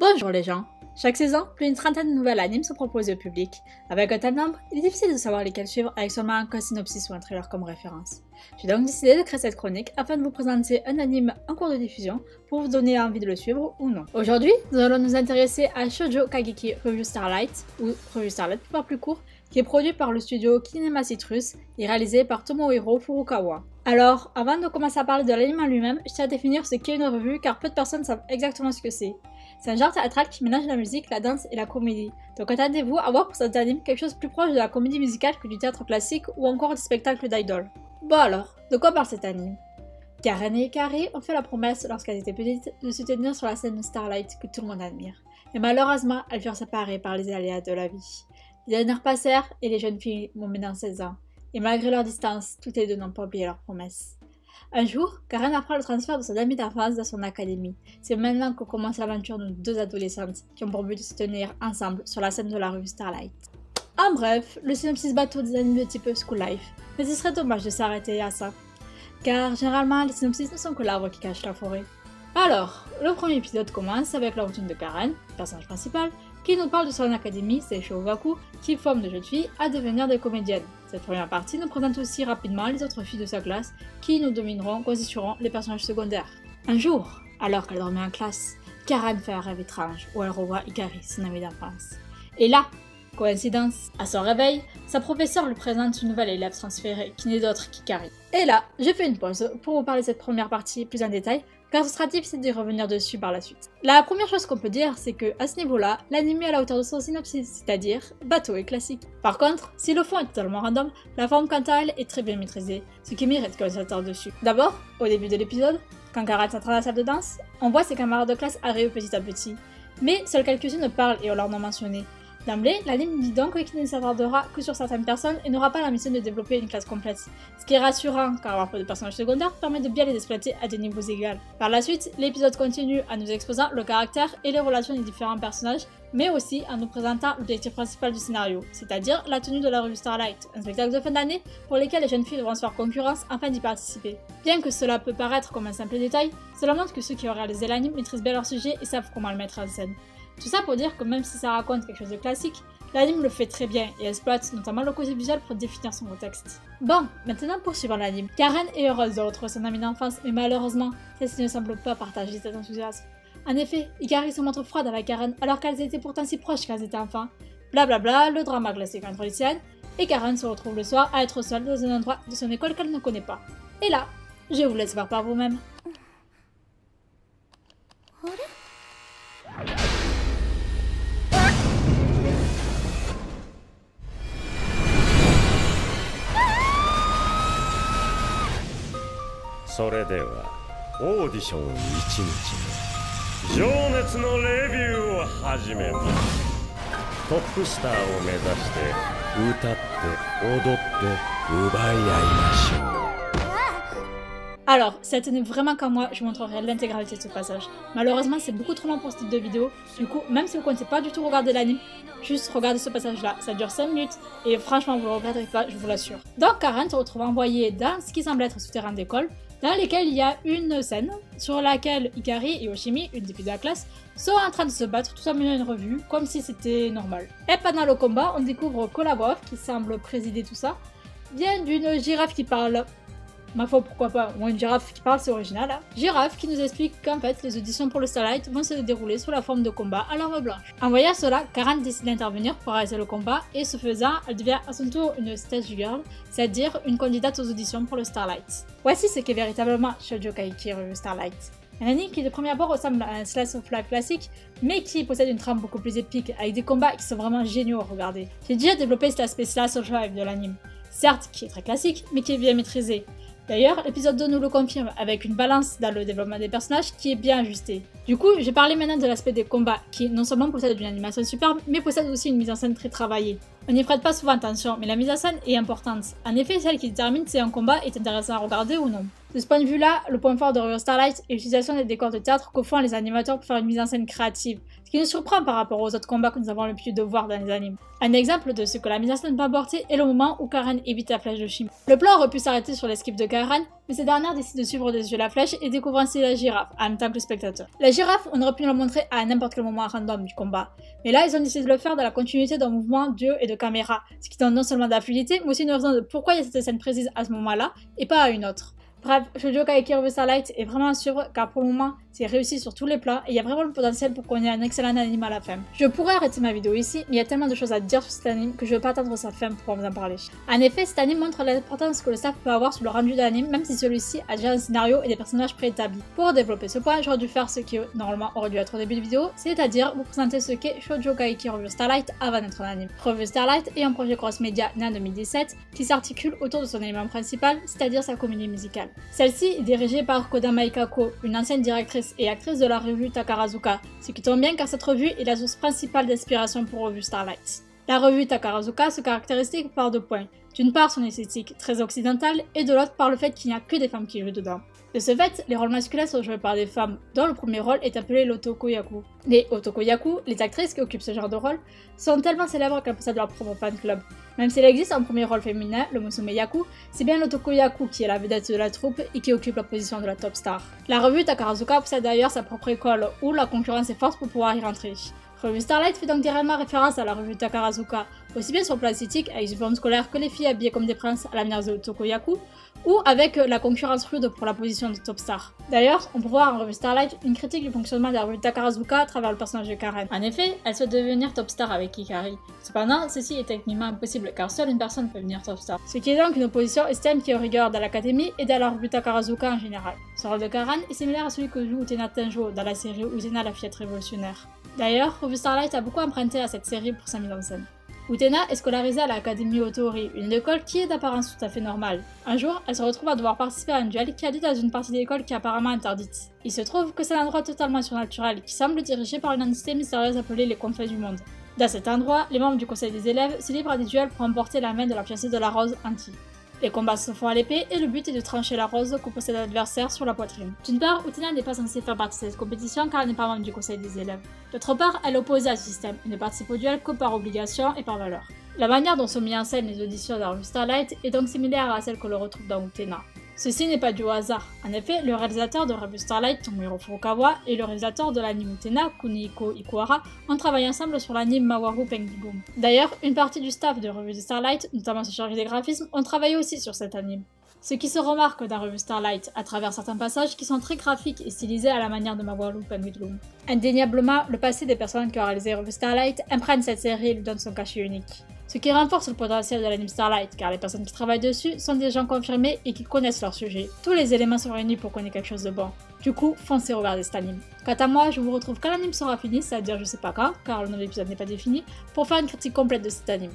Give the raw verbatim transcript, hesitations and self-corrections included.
Bonjour les gens! Chaque saison, plus d'une trentaine de nouvelles animes sont proposées au public. Avec un tel nombre, il est difficile de savoir lesquels suivre avec seulement un cas synopsis ou un trailer comme référence. J'ai donc décidé de créer cette chronique afin de vous présenter un anime en cours de diffusion pour vous donner envie de le suivre ou non. Aujourd'hui, nous allons nous intéresser à Shōjo Kageki Revue Starlight, ou Revue Starlight pour faire plus court, qui est produit par le studio Kinema Citrus et réalisé par Tomohiro Furukawa. Alors, avant de commencer à parler de l'anime en lui-même, je tiens à définir ce qu'est une revue car peu de personnes savent exactement ce que c'est. C'est un genre théâtral qui mélange la musique, la danse et la comédie, donc attendez-vous à voir pour cet anime quelque chose de plus proche de la comédie musicale que du théâtre classique ou encore des spectacles d'idoles. Bon alors, de quoi parle cet anime? Karen et Ikari ont fait la promesse, lorsqu'elles étaient petites, de se tenir sur la scène de Starlight que tout le monde admire. Mais malheureusement, elles furent séparées par les aléas de la vie. Les années passèrent et les jeunes filles vont maintenant seize ans. Et malgré leur distance, toutes les deux n'ont pas oublié leur promesse. Un jour, Karen apprend le transfert de son amie d'enfance dans son académie. C'est maintenant que commence l'aventure de deux adolescentes qui ont pour but de se tenir ensemble sur la scène de la revue Starlight. En bref, le synopsis bateau des animes de type School Life, mais ce serait dommage de s'arrêter à ça, car généralement les synopsis ne sont que l'arbre qui cache la forêt. Alors, le premier épisode commence avec la routine de Karen, personnage principal, qui nous parle de son académie, ses Shōgaku, qui forme de jeunes filles à devenir des comédiennes. Cette première partie nous présente aussi rapidement les autres filles de sa classe qui nous domineront, constitueront les personnages secondaires. Un jour, alors qu'elle dormait en classe, Karen fait un rêve étrange où elle revoit Ikari, son amie d'enfance. Et là, coïncidence, à son réveil, sa professeure lui présente une nouvelle élève transférée qui n'est d'autre qu'Ikari. Et là, j'ai fait une pause pour vous parler de cette première partie plus en détail, car ce sera difficile de revenir dessus par la suite. La première chose qu'on peut dire, c'est que à ce niveau-là, l'anime est à la hauteur de son synopsis, c'est-à-dire bateau et classique. Par contre, si le fond est totalement random, la forme quant à elle est très bien maîtrisée, ce qui mérite qu'on s'attarde dessus. D'abord, au début de l'épisode, quand Karen s'entraîne à la salle de danse, on voit ses camarades de classe arriver petit à petit, mais seuls quelques-unes parlent et on leur non mentionné. D'emblée, l'anime dit donc qu'il ne s'attardera que sur certaines personnes et n'aura pas la mission de développer une classe complète. Ce qui est rassurant car avoir peu de personnages secondaires permet de bien les exploiter à des niveaux égaux. Par la suite, l'épisode continue en nous exposant le caractère et les relations des différents personnages, mais aussi en nous présentant l'objectif principal du scénario, c'est-à-dire la tenue de la revue Starlight, un spectacle de fin d'année pour lequel les jeunes filles devront se faire concurrence afin d'y participer. Bien que cela peut paraître comme un simple détail, cela montre que ceux qui ont réalisé l'anime maîtrisent bien leur sujet et savent comment le mettre en scène. Tout ça pour dire que même si ça raconte quelque chose de classique, l'anime le fait très bien et exploite notamment le côté visuel pour définir son contexte. Bon, maintenant poursuivons l'anime. Karen est heureuse de retrouver son amie d'enfance, mais malheureusement, celle-ci ne semble pas partager cet enthousiasme. En effet, Ikari se montre froide avec Karen alors qu'elles étaient pourtant si proches qu'elles étaient enfants. Blablabla, le drama classique entre les siennes, et Karen se retrouve le soir à être seule dans un endroit de son école qu'elle ne connaît pas. Et là, je vous laisse voir par vous-même. Alors, si elle tenait vraiment qu'à moi, je vous montrerai l'intégralité de ce passage. Malheureusement, c'est beaucoup trop long pour ce type de vidéo, du coup, même si vous comptez pas du tout regarder l'anime, juste regardez ce passage-là, ça dure cinq minutes et franchement, vous le regretterez pas, je vous l'assure. Donc, Karen se retrouve envoyée dans ce qui semble être un souterrain d'école, dans lesquels il y a une scène sur laquelle Ikari et Yoshimi, une des filles de la classe, sont en train de se battre tout en menant une revue, comme si c'était normal. Et pendant le combat, on découvre Kolabov, qui semble présider tout ça, vient d'une girafe qui parle. Ma foi, pourquoi pas, ou une girafe qui parle, c'est original. Hein. Girafe qui nous explique qu'en fait, les auditions pour le Starlight vont se dérouler sous la forme de combat à l'arme blanche. En voyant cela, Karen décide d'intervenir pour arrêter le combat et ce faisant, elle devient à son tour une stage girl, c'est-à-dire une candidate aux auditions pour le Starlight. Voici ce qu'est véritablement Shōjo Kageki Revue Starlight. Un anime qui de premier abord ressemble à un slice of life classique, mais qui possède une trame beaucoup plus épique, avec des combats qui sont vraiment géniaux à regarder. J'ai déjà développé cet aspect slice of life de l'anime, certes qui est très classique, mais qui est bien maîtrisé. D'ailleurs, l'épisode deux nous le confirme, avec une balance dans le développement des personnages qui est bien ajustée. Du coup, j'ai parlé maintenant de l'aspect des combats, qui non seulement possède une animation superbe, mais possède aussi une mise en scène très travaillée. On n'y prête pas souvent attention, mais la mise en scène est importante. En effet, celle qui détermine si un combat est intéressant à regarder ou non. De ce point de vue-là, le point fort de Revue Starlight est l'utilisation des décors de théâtre que font les animateurs pour faire une mise en scène créative, ce qui nous surprend par rapport aux autres combats que nous avons l'habitude de voir dans les animes. Un exemple de ce que la mise en scène peut apporter est le moment où Karen évite la flèche de Shima. Le plan aurait pu s'arrêter sur l'esquive de Karen, mais cette dernière décide de suivre des yeux la flèche et découvre ainsi la girafe, en tant que le spectateur. La girafe, on aurait pu la montrer à n'importe quel moment random du combat, mais là ils ont décidé de le faire dans la continuité d'un mouvement d'yeux et de caméra, ce qui donne non seulement de la fluidité, mais aussi une raison de pourquoi il y a cette scène précise à ce moment-là et pas à une autre. Bref, Shōjo Kageki Revue Starlight est vraiment à suivre car pour le moment c'est réussi sur tous les plats et il y a vraiment le potentiel pour qu'on ait un excellent anime à la fin. Je pourrais arrêter ma vidéo ici, mais il y a tellement de choses à dire sur cet anime que je ne vais pas attendre sa fin pour vous en parler. En effet, cet anime montre l'importance que le staff peut avoir sur le rendu de l'anime, même si celui-ci a déjà un scénario et des personnages préétablis. Pour développer ce point, j'aurais dû faire ce qui normalement aurait dû être au début de vidéo, c'est-à-dire vous présenter ce qu'est Shōjo Kageki Revue Starlight avant d'être un anime. Revue Starlight est un projet cross-média né en deux mille dix-sept qui s'articule autour de son élément principal, c'est-à-dire sa comédie musicale. Celle-ci est dirigée par Kodama Ikako, une ancienne directrice et actrice de la revue Takarazuka, ce qui tombe bien car cette revue est la source principale d'inspiration pour Revue Starlight. La revue Takarazuka se caractérise par deux points, d'une part son esthétique très occidentale et de l'autre par le fait qu'il n'y a que des femmes qui jouent dedans. De ce fait, les rôles masculins sont joués par des femmes, dont le premier rôle est appelé l'Otokoyaku. Les Otokoyaku, les actrices qui occupent ce genre de rôle, sont tellement célèbres qu'elles possèdent leur propre fan club. Même s'il existe un premier rôle féminin, le Musume-Yaku, c'est bien l'Otokoyaku qui est la vedette de la troupe et qui occupe la position de la top star. La revue Takarazuka possède d'ailleurs sa propre école, où la concurrence est forte pour pouvoir y rentrer. Revue Starlight fait donc directement référence à la revue Takarazuka, aussi bien sur le plan esthétique avec les uniformes scolaires que les filles habillées comme des princes à la manière de Otokoyaku, ou avec la concurrence rude pour la position de top star. D'ailleurs, on peut voir en Revue Starlight une critique du fonctionnement de la revue Takarazuka à travers le personnage de Karen. En effet, elle souhaite devenir top star avec Hikari. Cependant, ceci est techniquement impossible car seule une personne peut devenir top star. Ce qui est donc une opposition extrême qui est en rigueur dans l'académie et dans la revue Takarazuka en général. Ce rôle de Karen est similaire à celui que joue Utena Tenjo dans la série Utena la Fiat Révolutionnaire. D'ailleurs, Revue Starlight a beaucoup emprunté à cette série pour sa mise en scène. Utena est scolarisée à l'Académie Otori, une école qui est d'apparence tout à fait normale. Un jour, elle se retrouve à devoir participer à un duel qui a lieu dans une partie de l'école qui est apparemment interdite. Il se trouve que c'est un endroit totalement surnaturel qui semble dirigé par une entité mystérieuse appelée les confins du monde. Dans cet endroit, les membres du conseil des élèves se livrent à des duels pour emporter la main de la fiancée de la rose, Anti. Les combats se font à l'épée et le but est de trancher la rose que possède l'adversaire sur la poitrine. D'une part, Utena n'est pas censée faire partie de cette compétition car elle n'est pas membre du conseil des élèves. D'autre part, elle est opposée à ce système et ne participe au duel que par obligation et par valeur. La manière dont sont mises en scène les auditions dans Revue Starlight est donc similaire à celle que l'on retrouve dans Utena. Ceci n'est pas dû au hasard. En effet, le réalisateur de Revue Starlight, Tomohiro Furukawa, et le réalisateur de l'anime Utena, Kunihiko Ikuhara, ont travaillé ensemble sur l'anime Mawaru Penguindrum. D'ailleurs, une partie du staff de Revue Starlight, notamment son chargé des graphismes, ont travaillé aussi sur cet anime. Ce qui se remarque dans Revue Starlight, à travers certains passages qui sont très graphiques et stylisés à la manière de Mawaru Penguindrum. Indéniablement, le passé des personnes qui ont réalisé Revue Starlight imprègne cette série et lui donne son cachet unique. Ce qui renforce le potentiel de l'anime Starlight, car les personnes qui travaillent dessus sont des gens confirmés et qui connaissent leur sujet. Tous les éléments sont réunis pour qu'on ait quelque chose de bon. Du coup, foncez regarder cet anime. Quant à moi, je vous retrouve quand l'anime sera fini, c'est-à-dire je sais pas quand, car le nouvel épisode n'est pas défini, pour faire une critique complète de cet anime.